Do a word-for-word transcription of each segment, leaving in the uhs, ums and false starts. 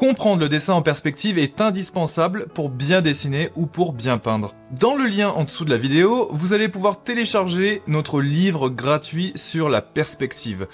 Comprendre le dessin en perspective est indispensable pour bien dessiner ou pour bien peindre. Dans le lien en dessous de la vidéo, vous allez pouvoir télécharger notre livre gratuit sur la perspective.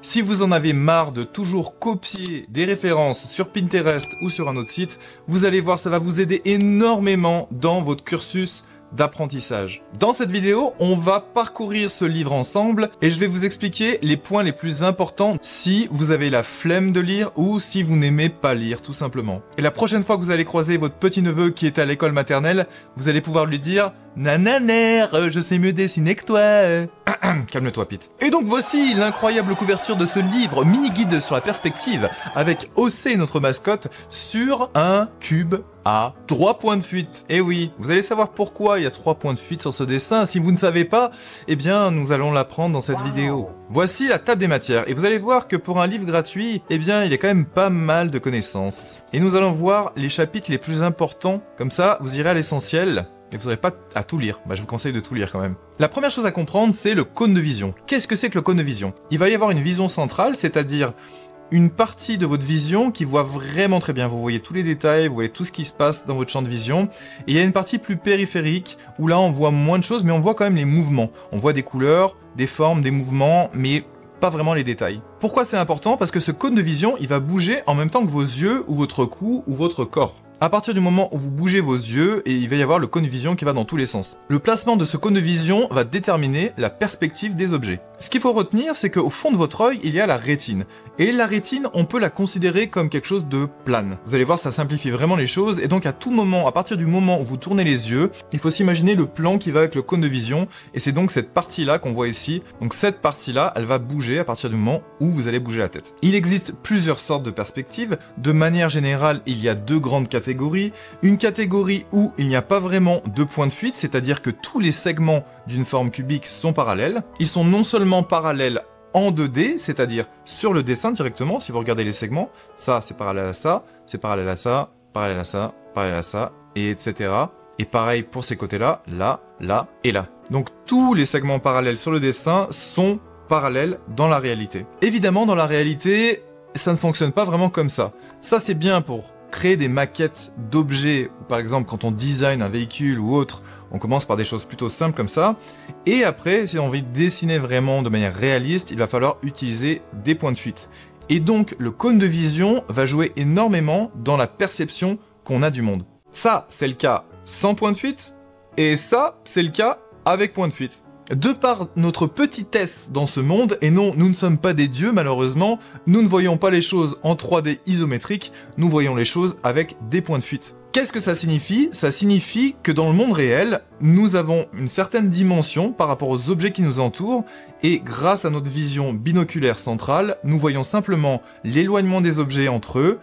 Si vous en avez marre de toujours copier des références sur Pinterest ou sur un autre site, vous allez voir, ça va vous aider énormément dans votre cursus d'apprentissage. Dans cette vidéo, on va parcourir ce livre ensemble et je vais vous expliquer les points les plus importants si vous avez la flemme de lire ou si vous n'aimez pas lire, tout simplement. Et la prochaine fois que vous allez croiser votre petit-neveu qui est à l'école maternelle, vous allez pouvoir lui dire « Nananère, je sais mieux dessiner que toi !» Calme-toi, Pete. Et donc voici l'incroyable couverture de ce livre, mini-guide sur la perspective, avec O C, notre mascotte, sur un cube à trois points de fuite. Et oui, vous allez savoir pourquoi il y a trois points de fuite sur ce dessin. Si vous ne savez pas, eh bien, nous allons l'apprendre dans cette wow. vidéo. Voici la table des matières. Et vous allez voir que pour un livre gratuit, eh bien, il y a quand même pas mal de connaissances. Et nous allons voir les chapitres les plus importants. Comme ça, vous irez à l'essentiel. Et vous n'aurez pas à tout lire. Bah, je vous conseille de tout lire quand même. La première chose à comprendre, c'est le cône de vision. Qu'est-ce que c'est que le cône de vision? Il va y avoir une vision centrale, c'est-à-dire une partie de votre vision qui voit vraiment très bien. Vous voyez tous les détails, vous voyez tout ce qui se passe dans votre champ de vision. Et il y a une partie plus périphérique où là on voit moins de choses, mais on voit quand même les mouvements. On voit des couleurs, des formes, des mouvements, mais pas vraiment les détails. Pourquoi c'est important? Parce que ce cône de vision, il va bouger en même temps que vos yeux ou votre cou ou votre corps. À partir du moment où vous bougez vos yeux, et il va y avoir le cône de vision qui va dans tous les sens. Le placement de ce cône de vision va déterminer la perspective des objets. Ce qu'il faut retenir, c'est qu'au fond de votre œil, il y a la rétine. Et la rétine, on peut la considérer comme quelque chose de plane. Vous allez voir, ça simplifie vraiment les choses. Et donc à tout moment, à partir du moment où vous tournez les yeux, il faut s'imaginer le plan qui va avec le cône de vision. Et c'est donc cette partie-là qu'on voit ici. Donc cette partie-là, elle va bouger à partir du moment où vous allez bouger la tête. Il existe plusieurs sortes de perspectives. De manière générale, il y a deux grandes catégories. Une catégorie où il n'y a pas vraiment de point de fuite, c'est-à-dire que tous les segments d'une forme cubique sont parallèles. Ils sont non seulement parallèles en deux D, c'est-à-dire sur le dessin directement, si vous regardez les segments, ça c'est parallèle à ça, c'est parallèle à ça, parallèle à ça, parallèle à ça, et etc. Et pareil pour ces côtés-là, là, là et là. Donc tous les segments parallèles sur le dessin sont parallèles dans la réalité. Évidemment, dans la réalité, ça ne fonctionne pas vraiment comme ça. Ça c'est bien pour créer des maquettes d'objets, par exemple quand on design un véhicule ou autre, on commence par des choses plutôt simples comme ça, et après si on veut dessiner vraiment de manière réaliste, il va falloir utiliser des points de fuite. Et donc le cône de vision va jouer énormément dans la perception qu'on a du monde. Ça c'est le cas sans point de fuite, et ça c'est le cas avec point de fuite. De par notre petitesse dans ce monde, et non, nous ne sommes pas des dieux malheureusement, nous ne voyons pas les choses en trois D isométrique, nous voyons les choses avec des points de fuite. Qu'est-ce que ça signifie? Ça signifie que dans le monde réel, nous avons une certaine dimension par rapport aux objets qui nous entourent, et grâce à notre vision binoculaire centrale, nous voyons simplement l'éloignement des objets entre eux,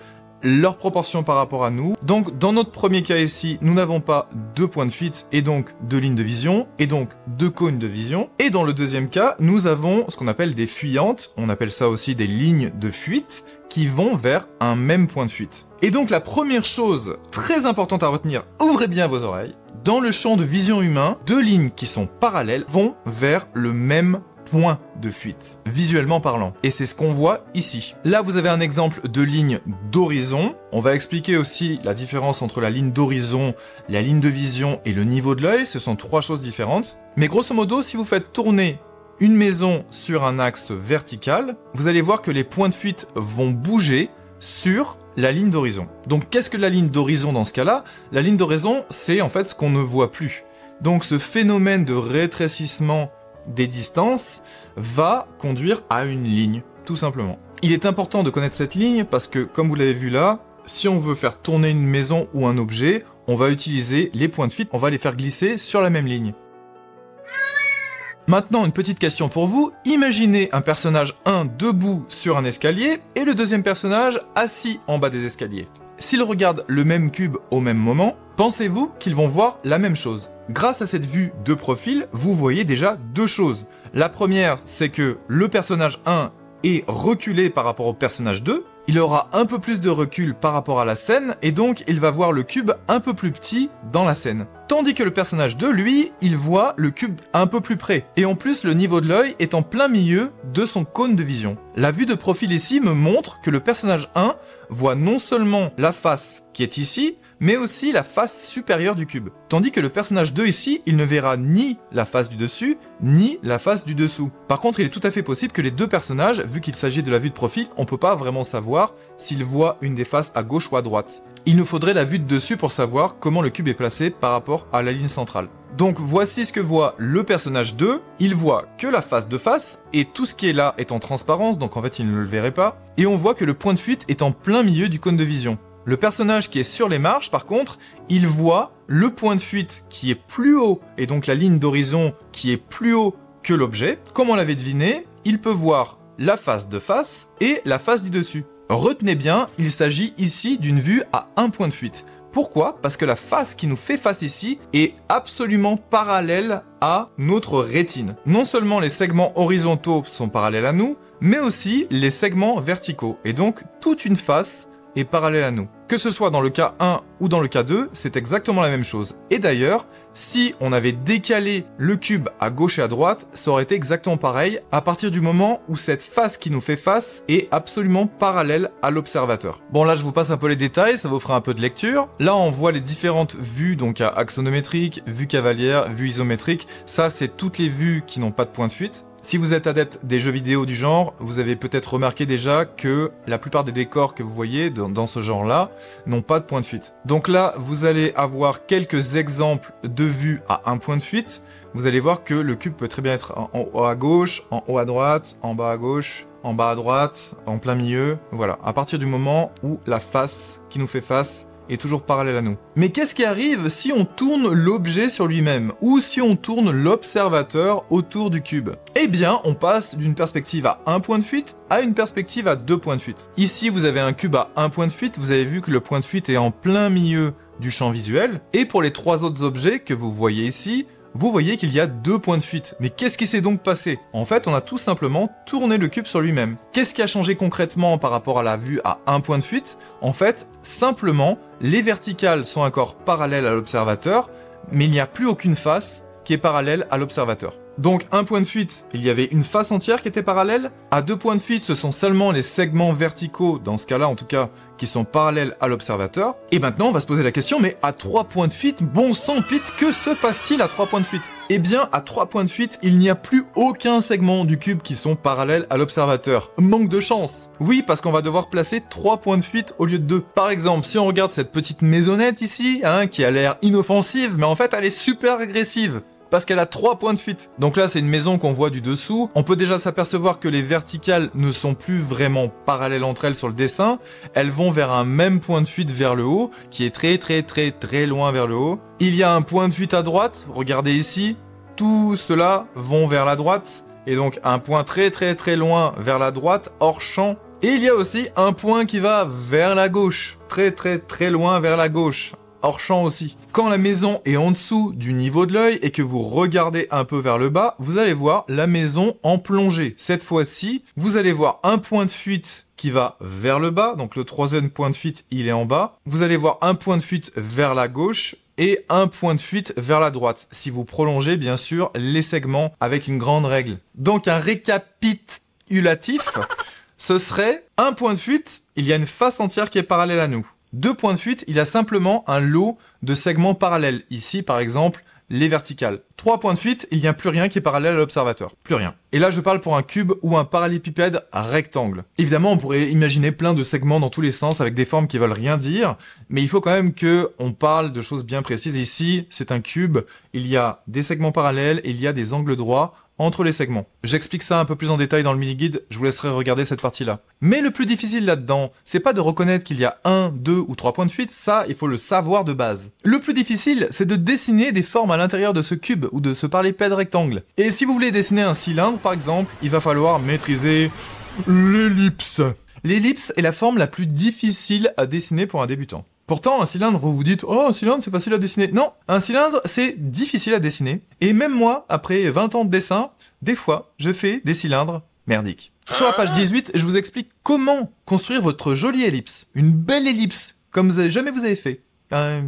leur proportion par rapport à nous. Donc dans notre premier cas ici, nous n'avons pas deux points de fuite et donc deux lignes de vision et donc deux cônes de vision. Et dans le deuxième cas, nous avons ce qu'on appelle des fuyantes, on appelle ça aussi des lignes de fuite qui vont vers un même point de fuite. Et donc la première chose très importante à retenir, ouvrez bien vos oreilles, dans le champ de vision humain, deux lignes qui sont parallèles vont vers le même point de fuite, visuellement parlant. Et c'est ce qu'on voit ici. Là, vous avez un exemple de ligne d'horizon. On va expliquer aussi la différence entre la ligne d'horizon, la ligne de vision et le niveau de l'œil. Ce sont trois choses différentes. Mais grosso modo, si vous faites tourner une maison sur un axe vertical, vous allez voir que les points de fuite vont bouger sur la ligne d'horizon. Donc, qu'est-ce que la ligne d'horizon dans ce cas-là? La ligne d'horizon, c'est en fait ce qu'on ne voit plus. Donc, ce phénomène de rétrécissement des distances va conduire à une ligne, tout simplement. Il est important de connaître cette ligne parce que, comme vous l'avez vu là, si on veut faire tourner une maison ou un objet, on va utiliser les points de fuite, on va les faire glisser sur la même ligne. Maintenant, une petite question pour vous. Imaginez un personnage un debout sur un escalier et le deuxième personnage assis en bas des escaliers. S'ils regardent le même cube au même moment, pensez-vous qu'ils vont voir la même chose? Grâce à cette vue de profil, vous voyez déjà deux choses. La première, c'est que le personnage un est reculé par rapport au personnage deux, Il aura un peu plus de recul par rapport à la scène, et donc il va voir le cube un peu plus petit dans la scène. Tandis que le personnage de lui, il voit le cube un peu plus près, et en plus le niveau de l'œil est en plein milieu de son cône de vision. La vue de profil ici me montre que le personnage un voit non seulement la face qui est ici, mais aussi la face supérieure du cube. Tandis que le personnage deux ici, il ne verra ni la face du dessus, ni la face du dessous. Par contre, il est tout à fait possible que les deux personnages, vu qu'il s'agit de la vue de profil, on ne peut pas vraiment savoir s'ils voient une des faces à gauche ou à droite. Il nous faudrait la vue de dessus pour savoir comment le cube est placé par rapport à la ligne centrale. Donc voici ce que voit le personnage deux, il voit que la face de face, et tout ce qui est là est en transparence, donc en fait il ne le verrait pas, et on voit que le point de fuite est en plein milieu du cône de vision. Le personnage qui est sur les marches, par contre, il voit le point de fuite qui est plus haut, et donc la ligne d'horizon qui est plus haut que l'objet. Comme on l'avait deviné, il peut voir la face de face et la face du dessus. Retenez bien, il s'agit ici d'une vue à un point de fuite. Pourquoi? Parce que la face qui nous fait face ici est absolument parallèle à notre rétine. Non seulement les segments horizontaux sont parallèles à nous, mais aussi les segments verticaux, et donc toute une face est parallèle à nous. Que ce soit dans le cas un ou dans le cas deux, c'est exactement la même chose. Et d'ailleurs, si on avait décalé le cube à gauche et à droite, ça aurait été exactement pareil à partir du moment où cette face qui nous fait face est absolument parallèle à l'observateur. Bon, là je vous passe un peu les détails, ça vous fera un peu de lecture. Là on voit les différentes vues, donc à axonométrique, vue cavalière, vue isométrique. Ça c'est toutes les vues qui n'ont pas de point de fuite. Si vous êtes adepte des jeux vidéo du genre, vous avez peut-être remarqué déjà que la plupart des décors que vous voyez dans, dans ce genre-là n'ont pas de point de fuite. Donc là, vous allez avoir quelques exemples de vues à un point de fuite. Vous allez voir que le cube peut très bien être en, en haut à gauche, en haut à droite, en bas à gauche, en bas à droite, en plein milieu. Voilà, à partir du moment où la face qui nous fait face est toujours parallèle à nous. Mais qu'est-ce qui arrive si on tourne l'objet sur lui-même, ou si on tourne l'observateur autour du cube? Eh bien, on passe d'une perspective à un point de fuite à une perspective à deux points de fuite. Ici, vous avez un cube à un point de fuite, vous avez vu que le point de fuite est en plein milieu du champ visuel, et pour les trois autres objets que vous voyez ici, vous voyez qu'il y a deux points de fuite. Mais qu'est-ce qui s'est donc passé? En fait, on a tout simplement tourné le cube sur lui-même. Qu'est-ce qui a changé concrètement par rapport à la vue à un point de fuite? En fait, simplement, les verticales sont encore parallèles à l'observateur, mais il n'y a plus aucune face qui est parallèle à l'observateur. Donc, un point de fuite, il y avait une face entière qui était parallèle. À deux points de fuite, ce sont seulement les segments verticaux, dans ce cas-là en tout cas, qui sont parallèles à l'observateur. Et maintenant, on va se poser la question, mais à trois points de fuite, bon sang pite, que se passe-t-il à trois points de fuite? Eh bien, à trois points de fuite, il n'y a plus aucun segment du cube qui sont parallèles à l'observateur. Manque de chance. Oui, parce qu'on va devoir placer trois points de fuite au lieu de deux. Par exemple, si on regarde cette petite maisonnette ici, hein, qui a l'air inoffensive, mais en fait, elle est super agressive, parce qu'elle a trois points de fuite. Donc là, c'est une maison qu'on voit du dessous. On peut déjà s'apercevoir que les verticales ne sont plus vraiment parallèles entre elles sur le dessin. Elles vont vers un même point de fuite vers le haut, qui est très très très très loin vers le haut. Il y a un point de fuite à droite, regardez ici. Tout cela vont vers la droite, et donc un point très très très loin vers la droite, hors champ. Et il y a aussi un point qui va vers la gauche, très très très loin vers la gauche, hors champ aussi. Quand la maison est en dessous du niveau de l'œil et que vous regardez un peu vers le bas, vous allez voir la maison en plongée. Cette fois-ci, vous allez voir un point de fuite qui va vers le bas, donc le troisième point de fuite, il est en bas. Vous allez voir un point de fuite vers la gauche et un point de fuite vers la droite, si vous prolongez bien sûr les segments avec une grande règle. Donc un récapitulatif, ce serait un point de fuite, il y a une face entière qui est parallèle à nous. Deux points de fuite, il a simplement un lot de segments parallèles. Ici, par exemple, les verticales. Trois points de fuite, il n'y a plus rien qui est parallèle à l'observateur. Plus rien. Et là, je parle pour un cube ou un parallépipède rectangle. Évidemment, on pourrait imaginer plein de segments dans tous les sens avec des formes qui veulent rien dire, mais il faut quand même qu'on parle de choses bien précises. Ici, c'est un cube, il y a des segments parallèles, il y a des angles droits entre les segments. J'explique ça un peu plus en détail dans le mini-guide, je vous laisserai regarder cette partie-là. Mais le plus difficile là-dedans, c'est pas de reconnaître qu'il y a un, deux ou trois points de fuite, ça, il faut le savoir de base. Le plus difficile, c'est de dessiner des formes à l'intérieur de ce cube ou de ce parallépède rectangle. Et si vous voulez dessiner un cylindre, par exemple, il va falloir maîtriser l'ellipse. L'ellipse est la forme la plus difficile à dessiner pour un débutant. Pourtant, un cylindre, vous vous dites « Oh, un cylindre, c'est facile à dessiner !» Non, un cylindre, c'est difficile à dessiner. Et même moi, après vingt ans de dessin, des fois, je fais des cylindres Merdique. Sur la page dix-huit, je vous explique comment construire votre jolie ellipse. Une belle ellipse, comme vous avez, jamais vous avez fait. Euh,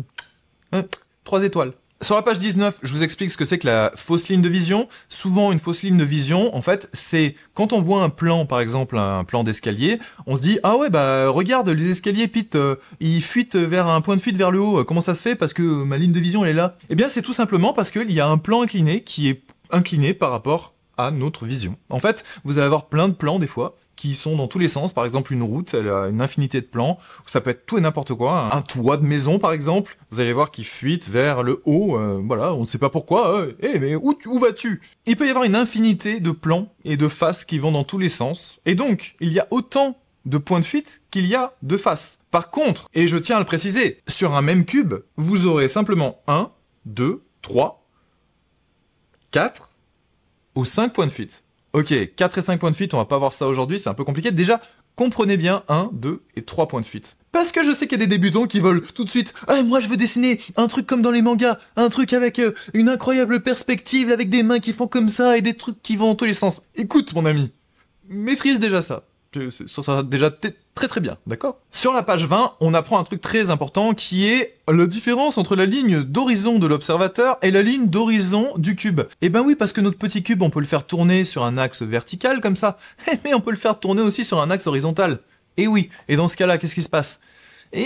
euh, trois étoiles. Sur la page dix-neuf, je vous explique ce que c'est que la fausse ligne de vision. Souvent, une fausse ligne de vision, en fait, c'est quand on voit un plan, par exemple, un plan d'escalier, on se dit « Ah ouais, bah regarde, les escaliers, Pete, euh, ils fuitent vers un point de fuite vers le haut. Comment ça se fait? Parce que euh, ma ligne de vision, elle est là. » Eh bien, c'est tout simplement parce qu'il y a un plan incliné qui est incliné par rapport à notre vision. En fait, vous allez avoir plein de plans, des fois, qui sont dans tous les sens. Par exemple, une route, elle a une infinité de plans. Ça peut être tout et n'importe quoi. Un toit de maison, par exemple. Vous allez voir qu'il fuite vers le haut. Euh, voilà, on ne sait pas pourquoi. Euh, hey, mais où, où vas-tu? Il peut y avoir une infinité de plans et de faces qui vont dans tous les sens. Et donc, il y a autant de points de fuite qu'il y a de faces. Par contre, et je tiens à le préciser, sur un même cube, vous aurez simplement un, deux, trois, quatre ou cinq points de fuite. Ok, quatre et cinq points de fuite, on va pas voir ça aujourd'hui, c'est un peu compliqué. Déjà, comprenez bien un, deux et trois points de fuite. Parce que je sais qu'il y a des débutants qui veulent tout de suite « Ah, moi je veux dessiner un truc comme dans les mangas, un truc avec euh, une incroyable perspective, avec des mains qui font comme ça et des trucs qui vont en tous les sens. » Écoute, mon ami, maîtrise déjà ça. Ça sera déjà très très bien, d'accord? Sur la page vingt, on apprend un truc très important qui est la différence entre la ligne d'horizon de l'observateur et la ligne d'horizon du cube. Et ben oui, parce que notre petit cube, on peut le faire tourner sur un axe vertical comme ça, mais on peut le faire tourner aussi sur un axe horizontal. Et oui, et dans ce cas-là, qu'est-ce qui se passe? Et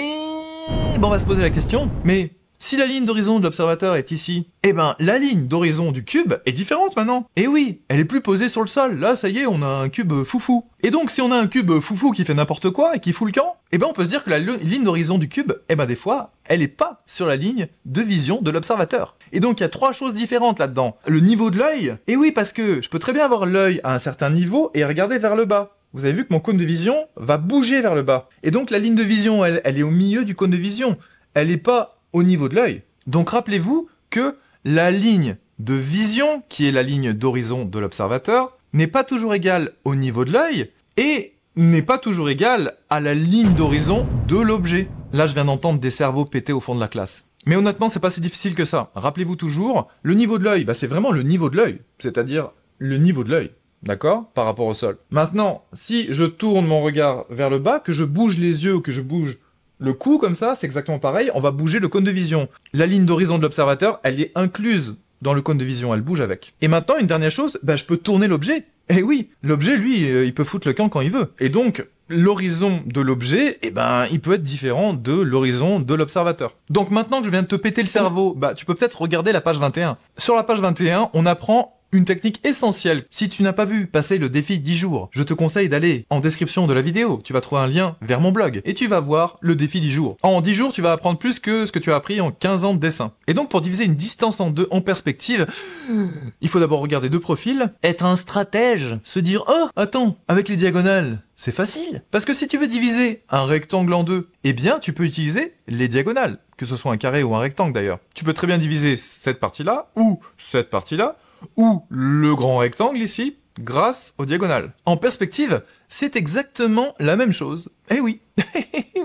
bon, on va se poser la question, mais si la ligne d'horizon de l'observateur est ici, eh ben la ligne d'horizon du cube est différente maintenant. Et oui, elle est plus posée sur le sol. Là, ça y est, on a un cube foufou. Et donc, si on a un cube foufou qui fait n'importe quoi et qui fout le camp, eh ben on peut se dire que la ligne d'horizon du cube, eh ben des fois, elle est pas sur la ligne de vision de l'observateur. Et donc, il y a trois choses différentes là-dedans. Le niveau de l'œil. Et oui, parce que je peux très bien avoir l'œil à un certain niveau et regarder vers le bas. Vous avez vu que mon cône de vision va bouger vers le bas. Et donc, la ligne de vision, elle, elle est au milieu du cône de vision. Elle n'est pas au niveau de l'œil. Donc rappelez-vous que la ligne de vision, qui est la ligne d'horizon de l'observateur, n'est pas toujours égale au niveau de l'œil et n'est pas toujours égale à la ligne d'horizon de l'objet. Là, je viens d'entendre des cerveaux péter au fond de la classe. Mais honnêtement, c'est pas si difficile que ça. Rappelez-vous toujours, le niveau de l'œil, bah, c'est vraiment le niveau de l'œil, c'est-à-dire le niveau de l'œil, d'accord, par rapport au sol. Maintenant, si je tourne mon regard vers le bas, que je bouge les yeux ou que je bouge le cou, comme ça, c'est exactement pareil, on va bouger le cône de vision. La ligne d'horizon de l'observateur, elle est incluse dans le cône de vision, elle bouge avec. Et maintenant, une dernière chose, bah, je peux tourner l'objet. Eh oui, l'objet, lui, il peut foutre le camp quand il veut. Et donc, l'horizon de l'objet, eh ben, il peut être différent de l'horizon de l'observateur. Donc maintenant que je viens de te péter le cerveau, bah, tu peux peut-être regarder la page vingt et un. Sur la page vingt et un, on apprend une technique essentielle. Si tu n'as pas vu passer le défi dix jours, je te conseille d'aller en description de la vidéo. Tu vas trouver un lien vers mon blog et tu vas voir le défi dix jours. En dix jours, tu vas apprendre plus que ce que tu as appris en quinze ans de dessin. Et donc, pour diviser une distance en deux en perspective, il faut d'abord regarder deux profils, être un stratège, se dire « Oh, attends, avec les diagonales, c'est facile !» Parce que si tu veux diviser un rectangle en deux, eh bien, tu peux utiliser les diagonales, que ce soit un carré ou un rectangle d'ailleurs. Tu peux très bien diviser cette partie-là ou cette partie-là, ou le grand rectangle ici, grâce aux diagonales. En perspective, c'est exactement la même chose. Eh oui,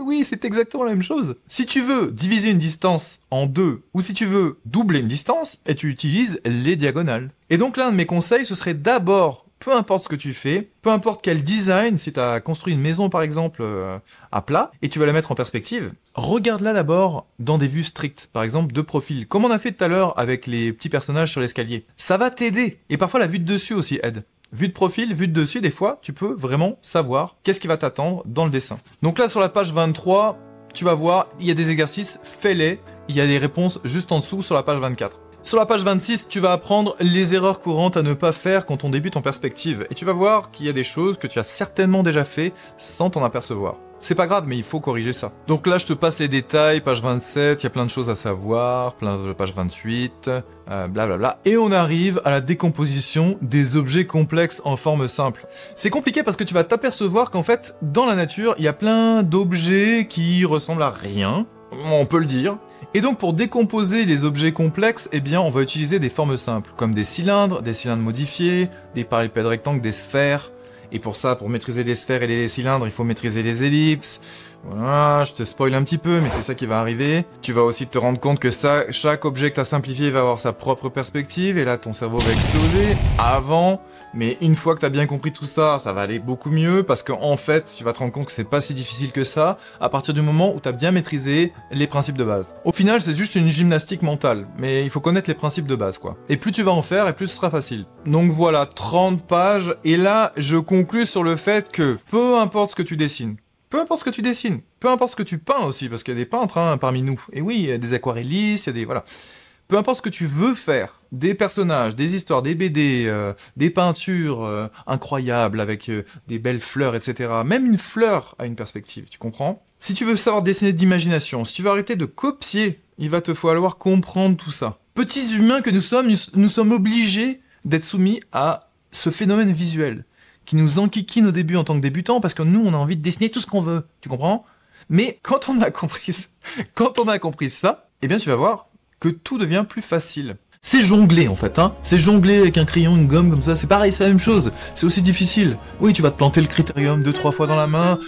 oui, c'est exactement la même chose. Si tu veux diviser une distance en deux, ou si tu veux doubler une distance, et tu utilises les diagonales. Et donc l'un de mes conseils, ce serait d'abord, peu importe ce que tu fais, peu importe quel design, si tu as construit une maison par exemple euh, à plat, et tu vas la mettre en perspective, regarde-la d'abord dans des vues strictes, par exemple de profil, comme on a fait tout à l'heure avec les petits personnages sur l'escalier. Ça va t'aider, et parfois la vue de dessus aussi aide. Vue de profil, vue de dessus, des fois, tu peux vraiment savoir qu'est-ce qui va t'attendre dans le dessin. Donc là, sur la page vingt-trois, tu vas voir, il y a des exercices, fais-les, il y a des réponses juste en dessous sur la page vingt-quatre. Sur la page vingt-six, tu vas apprendre les erreurs courantes à ne pas faire quand on débute en perspective. Et tu vas voir qu'il y a des choses que tu as certainement déjà fait sans t'en apercevoir. C'est pas grave, mais il faut corriger ça. Donc là, je te passe les détails, page vingt-sept, il y a plein de choses à savoir, plein de page vingt-huit, euh, blablabla. Et on arrive à la décomposition des objets complexes en forme simple. C'est compliqué parce que tu vas t'apercevoir qu'en fait, dans la nature, il y a plein d'objets qui ressemblent à rien. On peut le dire. Et donc pour décomposer les objets complexes, eh bien on va utiliser des formes simples, comme des cylindres, des cylindres modifiés, des parallépèdes rectangles, des sphères. Et pour ça, pour maîtriser les sphères et les cylindres, il faut maîtriser les ellipses. Voilà, je te spoil un petit peu, mais c'est ça qui va arriver. Tu vas aussi te rendre compte que ça, chaque objet que tu as simplifié va avoir sa propre perspective, et là ton cerveau va exploser avant. Mais une fois que tu as bien compris tout ça, ça va aller beaucoup mieux, parce qu'en fait, tu vas te rendre compte que c'est pas si difficile que ça, à partir du moment où tu as bien maîtrisé les principes de base. Au final, c'est juste une gymnastique mentale, mais il faut connaître les principes de base, quoi. Et plus tu vas en faire, et plus ce sera facile. Donc voilà, trente pages, et là, je conclus sur le fait que, peu importe ce que tu dessines, peu importe ce que tu dessines, peu importe ce que tu peins aussi, parce qu'il y a des peintres hein, parmi nous. Et oui, il y a des aquarellistes, il y a des... voilà. Peu importe ce que tu veux faire, des personnages, des histoires, des B D, euh, des peintures euh, incroyables avec euh, des belles fleurs, et cetera. Même une fleur a une perspective, tu comprends? Si tu veux savoir dessiner d'imagination, si tu veux arrêter de copier, il va te falloir comprendre tout ça. Petits humains que nous sommes, nous, nous sommes obligés d'être soumis à ce phénomène visuel qui nous enquiquine au début en tant que débutants, parce que nous, on a envie de dessiner tout ce qu'on veut, tu comprends? Mais quand on a compris, quand on a compris ça, eh bien tu vas voir que tout devient plus facile. C'est jongler en fait, hein. C'est jongler avec un crayon, une gomme comme ça, c'est pareil, c'est la même chose. C'est aussi difficile. Oui, tu vas te planter le critérium deux, trois fois dans la main,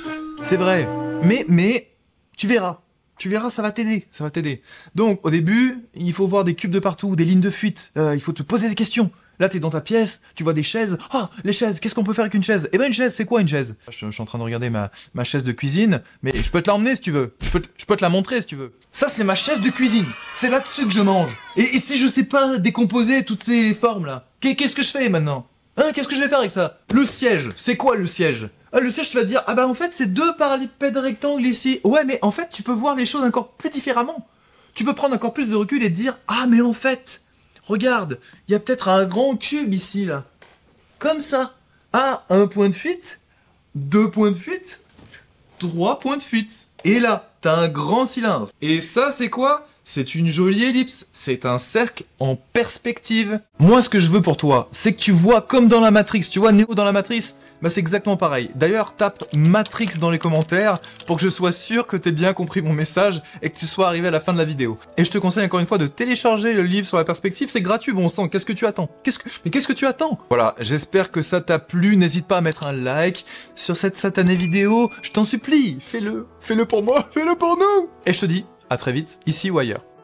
c'est vrai. Mais, mais, tu verras. Tu verras, ça va t'aider, ça va t'aider. Donc, au début, il faut voir des cubes de partout, des lignes de fuite, euh, il faut te poser des questions. Là, t'es dans ta pièce, tu vois des chaises. Ah, les chaises, qu'est-ce qu'on peut faire avec une chaise? Eh ben, une chaise, c'est quoi une chaise? je, je suis en train de regarder ma, ma chaise de cuisine, mais je peux te l'emmener si tu veux. Je peux, te, je peux te la montrer si tu veux. Ça, c'est ma chaise de cuisine. C'est là-dessus que je mange. Et, et si je sais pas décomposer toutes ces formes-là, qu'est-ce que je fais maintenant? Hein, qu'est-ce que je vais faire avec ça? Le siège, c'est quoi le siège? Ah, le siège, tu vas te dire, ah bah en fait, c'est deux parallépèdes rectangles ici. Ouais, mais en fait, tu peux voir les choses encore plus différemment. Tu peux prendre encore plus de recul et te dire, ah mais en fait... Regarde, il y a peut-être un grand cube ici, là. Comme ça. Ah, un point de fuite, deux points de fuite, trois points de fuite. Et là, t'as un grand cylindre. Et ça, c'est quoi? C'est une jolie ellipse. C'est un cercle en perspective. Moi, ce que je veux pour toi, c'est que tu vois comme dans la Matrix. Tu vois Neo dans la Matrix? Bah, c'est exactement pareil. D'ailleurs, tape Matrix dans les commentaires pour que je sois sûr que t'aies bien compris mon message et que tu sois arrivé à la fin de la vidéo. Et je te conseille encore une fois de télécharger le livre sur la perspective. C'est gratuit, bon sang. Qu'est-ce que tu attends? Qu'est-ce que... Mais qu'est-ce que tu attends? Voilà, j'espère que ça t'a plu. N'hésite pas à mettre un like sur cette satanée vidéo. Je t'en supplie, fais-le. Fais-le pour moi, fais-le pour nous. Et je te dis à très vite, ici ou ailleurs.